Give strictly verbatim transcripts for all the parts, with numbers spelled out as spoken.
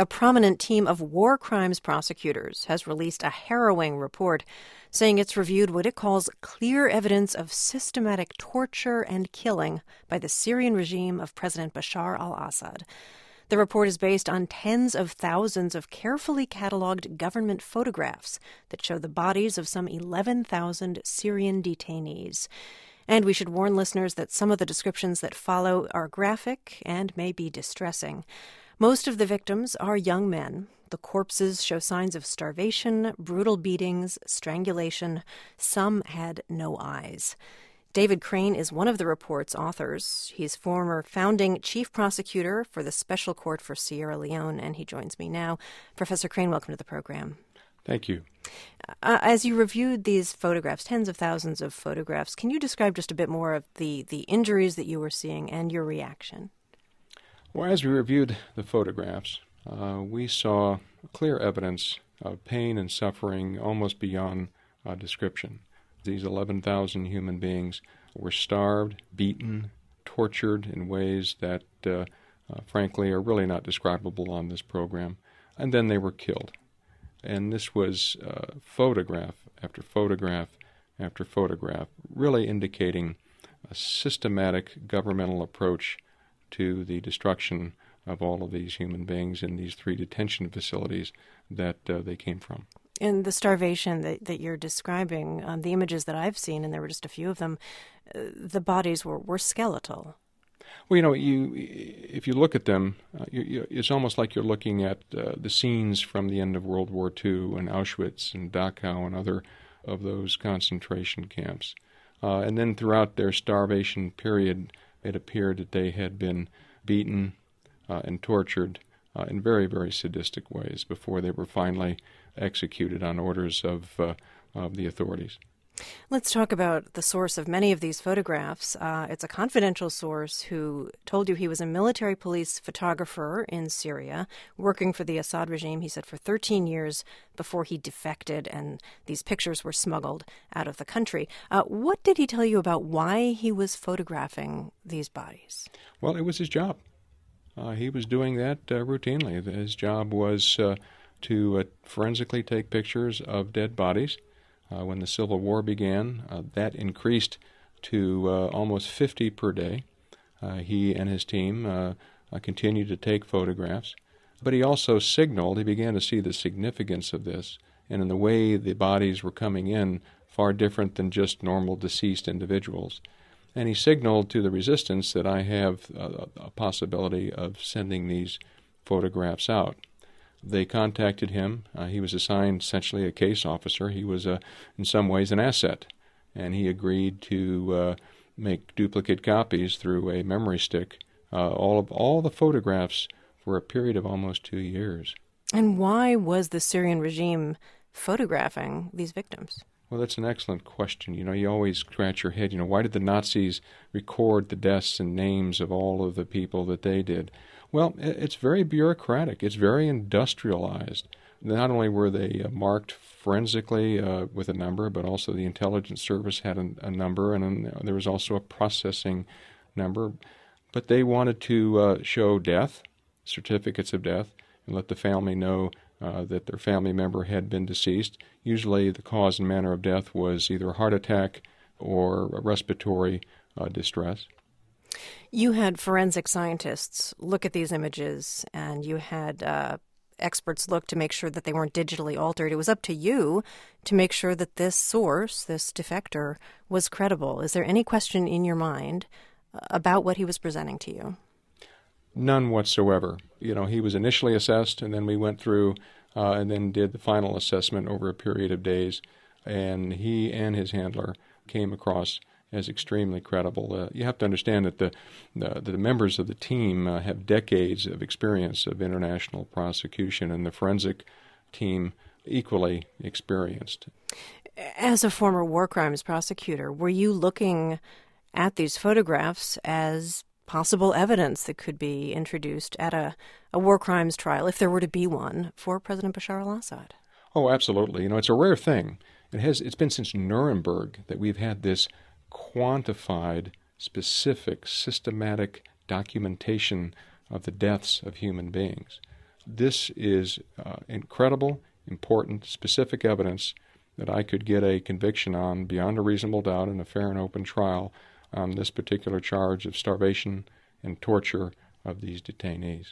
a prominent team of war crimes prosecutors has released a harrowing report saying it's reviewed what it calls clear evidence of systematic torture and killing by the Syrian regime of President Bashar al-Assad. The report is based on tens of thousands of carefully cataloged government photographs that show the bodies of some eleven thousand Syrian detainees. And we should warn listeners that some of the descriptions that follow are graphic and may be distressing. Most of the victims are young men. The corpses show signs of starvation, brutal beatings, strangulation. Some had no eyes. David Crane is one of the report's authors. He's former founding chief prosecutor for the Special Court for Sierra Leone, and he joins me now. Professor Crane, welcome to the program. Thank you. Uh, as you reviewed these photographs, tens of thousands of photographs, can you describe just a bit more of the, the injuries that you were seeing and your reaction? Well, as we reviewed the photographs, uh, we saw clear evidence of pain and suffering almost beyond uh, description. These eleven thousand human beings were starved, beaten, tortured in ways that, uh, uh, frankly, are really not describable on this program. And then they were killed. And this was uh, photograph after photograph after photograph, really indicating a systematic governmental approach to the destruction of all of these human beings in these three detention facilities that uh, they came from. And the starvation that, that you're describing, um, the images that I've seen, and there were just a few of them, uh, the bodies were, were skeletal. Well, you know, you if you look at them, uh, you, you, it's almost like you're looking at uh, the scenes from the end of World War Two and Auschwitz and Dachau and other of those concentration camps. Uh, and then throughout their starvation period, it appeared that they had been beaten uh, and tortured uh, in very, very sadistic ways before they were finally executed on orders of, uh, of the authorities. Let's talk about the source of many of these photographs. Uh, it's a confidential source who told you he was a military police photographer in Syria, working for the Assad regime, he said, for thirteen years before he defected, and these pictures were smuggled out of the country. Uh, what did he tell you about why he was photographing these bodies? Well, it was his job. Uh, he was doing that uh, routinely. His job was uh, to uh, forensically take pictures of dead bodies. Uh, when the Civil War began, uh, that increased to uh, almost fifty per day. Uh, he and his team uh, uh, continued to take photographs. But he also signaled, he began to see the significance of this, and in the way the bodies were coming in, far different than just normal deceased individuals. And he signaled to the resistance that I have uh, a possibility of sending these photographs out. They contacted him. Uh, he was assigned essentially a case officer. He was, uh, in some ways, an asset. And he agreed to uh, make duplicate copies through a memory stick, uh, all of all the photographs for a period of almost two years. And why was the Syrian regime photographing these victims? Well, that's an excellent question. You know, you always scratch your head. You know, why did the Nazis record the deaths and names of all of the people that they did? Well, it's very bureaucratic. It's very industrialized. Not only were they marked forensically uh, with a number, but also the intelligence service had a, a number, and a, there was also a processing number. But they wanted to uh, show death, certificates of death, and let the family know uh, that their family member had been deceased. Usually the cause and manner of death was either a heart attack or respiratory uh, distress. You had forensic scientists look at these images, and you had uh, experts look to make sure that they weren't digitally altered. It was up to you to make sure that this source, this defector, was credible. Is there any question in your mind about what he was presenting to you? None whatsoever. You know, he was initially assessed, and then we went through uh, and then did the final assessment over a period of days, and he and his handler came across as extremely credible. Uh, you have to understand that the, the, the members of the team uh, have decades of experience of international prosecution, and the forensic team equally experienced. As a former war crimes prosecutor, were you looking at these photographs as possible evidence that could be introduced at a, a war crimes trial, if there were to be one, for President Bashar al-Assad? Oh, absolutely. You know, it's a rare thing. It has, it's been since Nuremberg that we've had this quantified, specific, systematic documentation of the deaths of human beings. This is uh, incredible, important, specific evidence that I could get a conviction on beyond a reasonable doubt in a fair and open trial on this particular charge of starvation and torture of these detainees.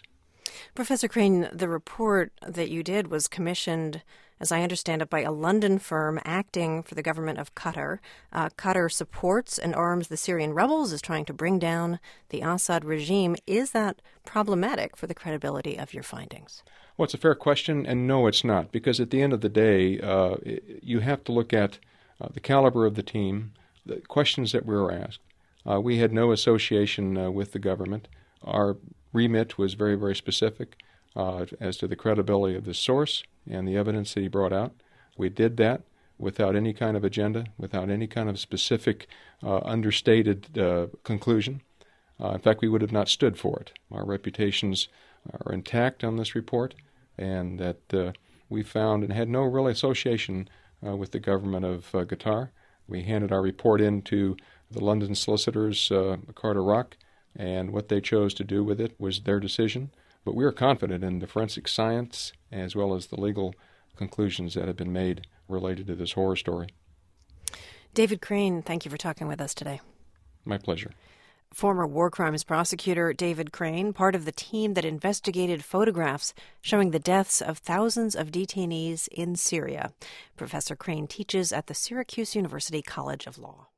Professor Crane, the report that you did was commissioned, as I understand it, by a London firm acting for the government of Qatar. Uh, Qatar supports and arms the Syrian rebels, is trying to bring down the Assad regime. Is that problematic for the credibility of your findings? Well, it's a fair question, and no, it's not, because at the end of the day, uh, you have to look at uh, the caliber of the team, the questions that we were asked. Uh, we had no association uh, with the government. Our remit was very, very specific uh, as to the credibility of the source and the evidence that he brought out. We did that without any kind of agenda, without any kind of specific uh, understated uh, conclusion. Uh, in fact, we would have not stood for it. Our reputations are intact on this report, and that uh, we found and had no real association uh, with the government of uh, Qatar. We handed our report in to the London solicitors, uh, Carter Rock, and what they chose to do with it was their decision. But we are confident in the forensic science as well as the legal conclusions that have been made related to this horror story. David Crane, thank you for talking with us today. My pleasure. Former war crimes prosecutor David Crane, part of the team that investigated photographs showing the deaths of thousands of detainees in Syria. Professor Crane teaches at the Syracuse University College of Law.